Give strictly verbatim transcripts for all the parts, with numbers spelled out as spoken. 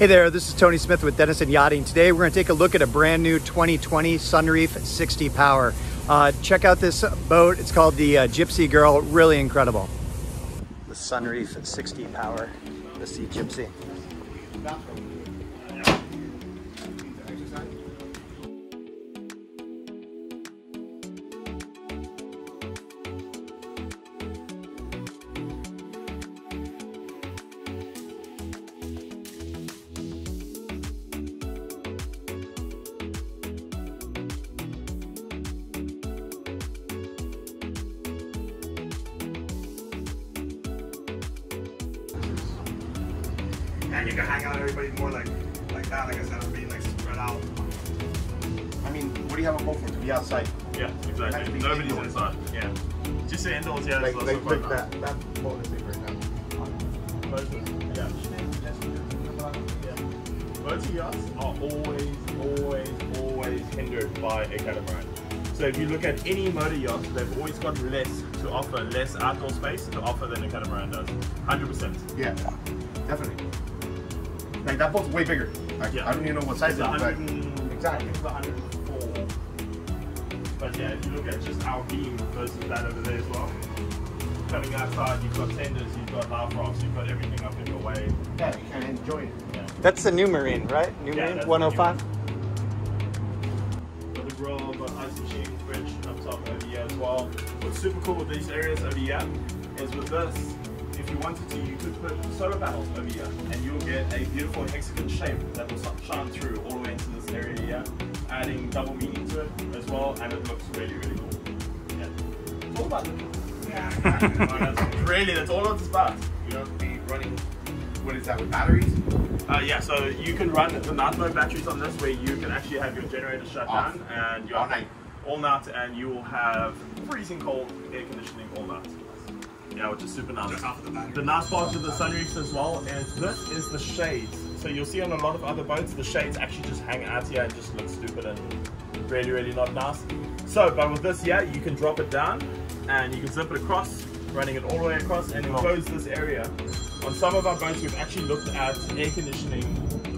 Hey there, this is Tony Smith with Denison Yachting. Today we're going to take a look at a brand new twenty twenty Sunreef sixty Power. Uh, check out this boat. It's called the uh, Gypsy Girl. Really incredible. The Sunreef sixty Power, the Sea Gypsy. And you can hang out, everybody's more like like that, like I said, I'm being like spread out. I mean, what do you have a boat for? To be outside? Yeah, exactly. Nobody's indoors. Inside. Yeah. Just sit indoors, yeah. Like, like, like that, that, that boat is big right now. Boats and yeah. yeah. Boats and yachts are always, always, always hindered by a catamaran. So if you look at any motor yacht, they've always got less to offer, less outdoor space to offer than a catamaran does. one hundred percent. Yeah, definitely. Like that boat's way bigger. Like, yeah. I don't even know what size it is. But... Exactly. It's one hundred four. But yeah, if you look at just our beam versus that over there as well. Coming outside, you've got tenders, you've got live rocks, you've got everything up in your way. Yeah, you can enjoy it. Yeah. That's the new Marine, right? New yeah, Marine one oh five? Got the grill, got ice machine, bridge up top over here as well. What's super cool with these areas over here is with this. If you wanted to, you could put solar panels over here and you'll get a beautiful hexagon shape that will shine through all the way into this area here, adding double meaning to it as well, and it looks really, really cool. Yeah. It's all about the yeah. Really, that's all it's about. You know, be running, what is that, with batteries? Uh, yeah, so you can run the night mode batteries on this where you can actually have your generator shut off. Down and you're all night. All night, and you will have freezing cold air conditioning all night. Yeah, which is super nice. The, the nice part of the Sunreefs as well is this is the shades. So you'll see on a lot of other boats, the shades actually just hang out here and just look stupid and really, really not nice. So, but with this here, you can drop it down and you can zip it across, running it all the way across and enclose this area. On some of our boats, we've actually looked at air conditioning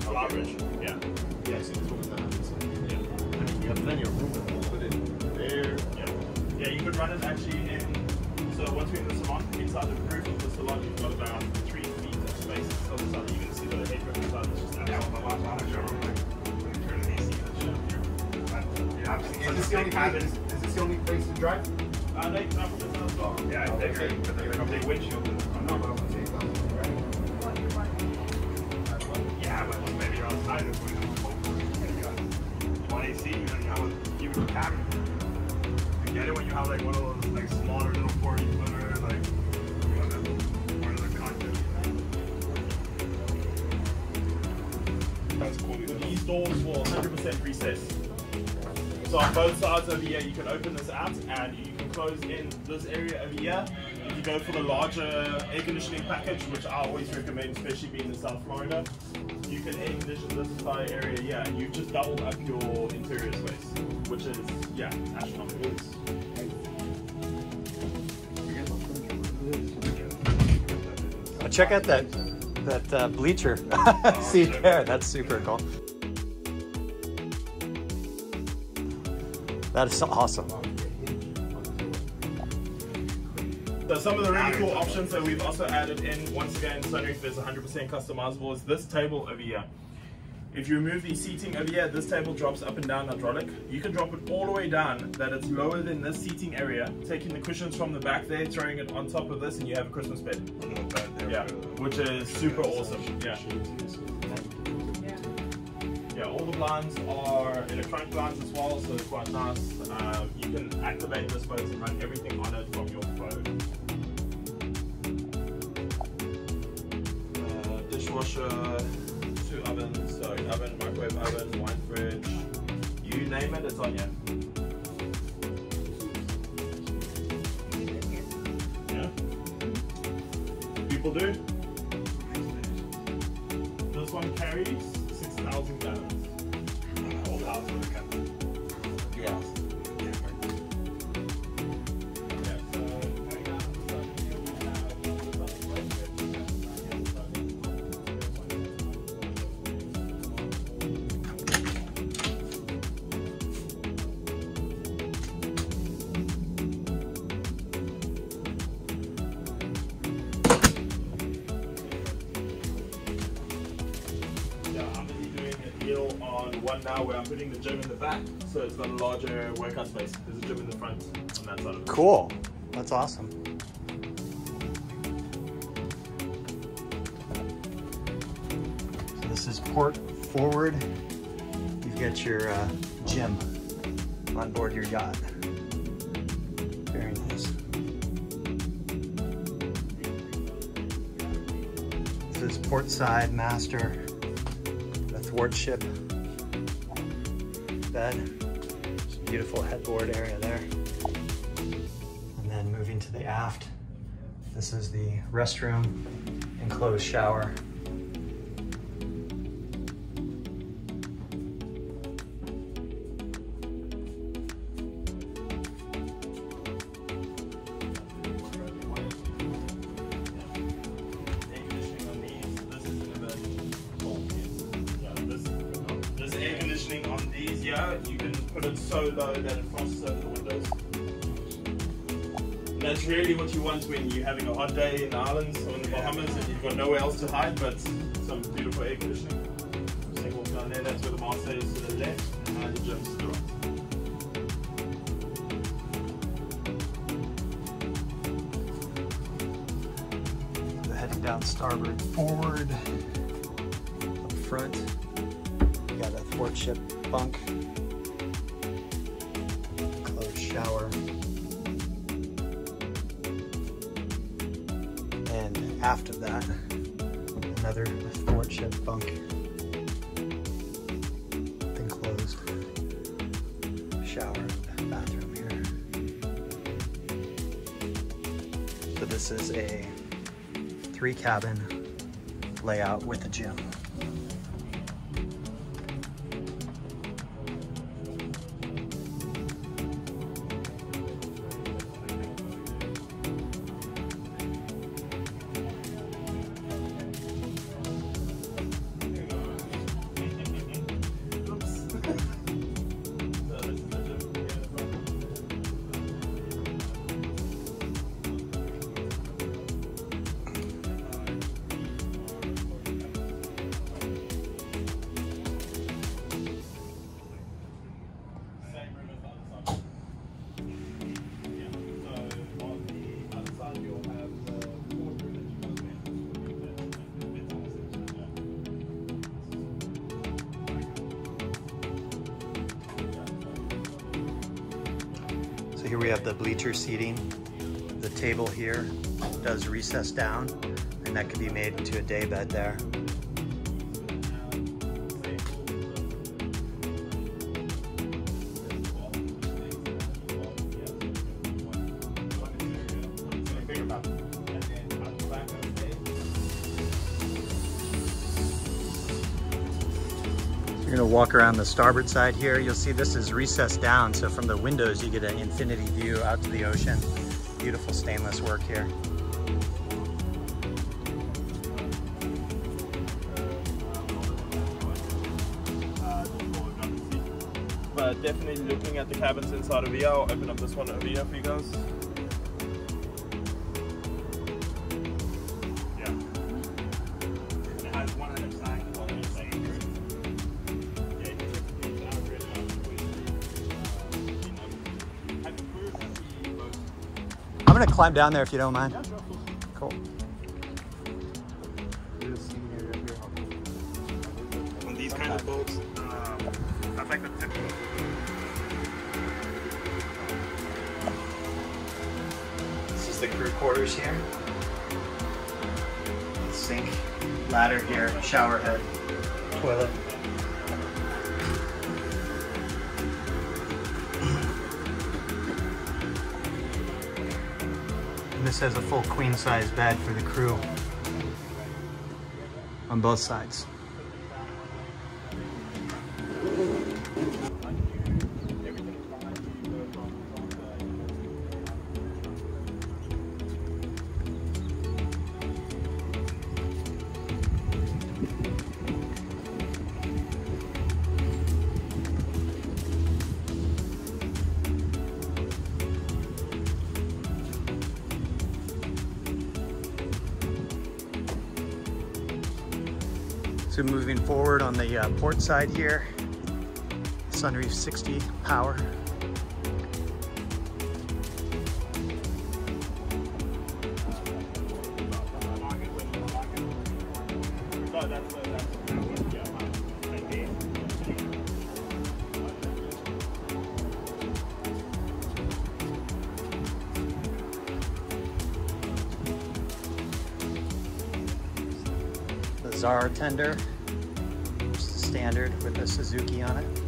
coverage. Yeah. Yeah, so that's what we've done. Yeah. I mean, you have plenty of room to put it there. Yeah. Yeah, you could run it actually in. So once we're in the salon, inside the roof of the salon, you've got about three feet of space. So the sun, you can see the headroom inside. It's just absolutely amazing. Is this the only place? Is this the only place to drive? Uh, no, it's not for this as well. Yeah, oh, they're great, but they're probably windshield. I'm not going to take that one. Yeah, but maybe you're outside if we're going to go for one A C, you don't know what you would have. You get it when you have like one of those like smaller little forty footer, like you know, one of the content. That's cool. These doors will one hundred percent recess. So on both sides over here, you can open this out and you can close in this area over here. If you go for the larger air conditioning package, which I always recommend, especially being in South Florida, you can air condition this entire area here and you just doubled up your interior space. Which is, yeah, astronomical. Oh, check out that that uh, bleacher. See there, that's super cool. That is awesome. So some of the really cool options that we've also added in, once again, Sunreef is one hundred percent customizable, is this table over here. If you remove the seating over here, this table drops up and down hydraulic. You can drop it all the way down, that it's lower than this seating area, taking the cushions from the back there, throwing it on top of this, and you have a Christmas bed. Yeah, which is super awesome. Yeah. Yeah, all the blinds are electronic blinds as well, so it's quite nice. Um, you can activate this boat and run everything on it from your phone. Uh, dishwasher. Two ovens, so oven, microwave oven, wine fridge, you name it, it's on you. Yeah. People do. This one carries six thousand gallons. Whole house with a couple. Yeah. one now where I'm putting the gym in the back, so it's got a larger workout space. There's a gym in the front on that side of it. Cool. That's awesome. So this is port forward. You've got your uh, gym on board your yacht. Very nice. This is port side master. Thwartship bed. There's a beautiful headboard area there. And then moving to the aft, this is the restroom, enclosed shower. Yeah, you can put it so low that it crosses over the windows. And that's really what you want when you're having a hot day in the islands or in the Bahamas and you've got nowhere else to hide but some beautiful air conditioning. So you walk down there, that's where the master is to the left and the gym's to the right. So heading down starboard forward, up front, you got that thwartship bunk, closed shower, and aft of that, another thwartship bunk, enclosed shower and bathroom here. So this is a three cabin layout with a gym. Here we have the bleacher seating. The table here does recess down, and that could be made into a day bed there. You're gonna walk around the starboard side here. You'll see this is recessed down, so from the windows you get an infinity view out to the ocean. Beautiful stainless work here. But definitely looking at the cabins inside of here. I'll open up this one over here for you guys. I'm gonna climb down there if you don't mind. Cool. On these kind of boats, um, I like the tip. This is the crew quarters here. Sink, ladder here, shower head, toilet. This has a full queen size bed for the crew on both sides. So moving forward on the uh, port side here, Sunreef sixty Power. Zara tender, just the standard with a Suzuki on it.